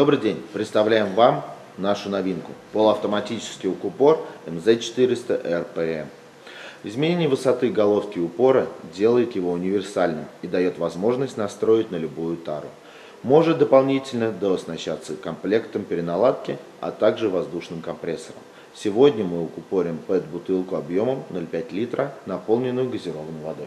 Добрый день! Представляем вам нашу новинку – полуавтоматический укупор МЗ-400РПМ. Изменение высоты головки упора делает его универсальным и дает возможность настроить на любую тару. Может дополнительно дооснащаться комплектом переналадки, а также воздушным компрессором. Сегодня мы укупорим PET-бутылку объемом 0,5 литра, наполненную газированной водой.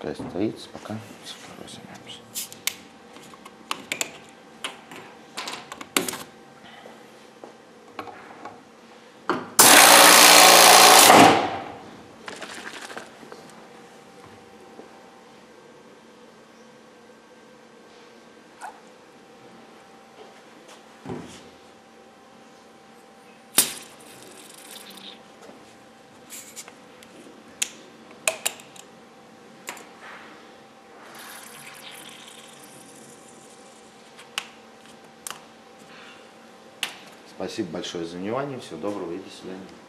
Пускай стоит, пока с второй займемся. Спасибо большое за внимание. Всего доброго и до свидания.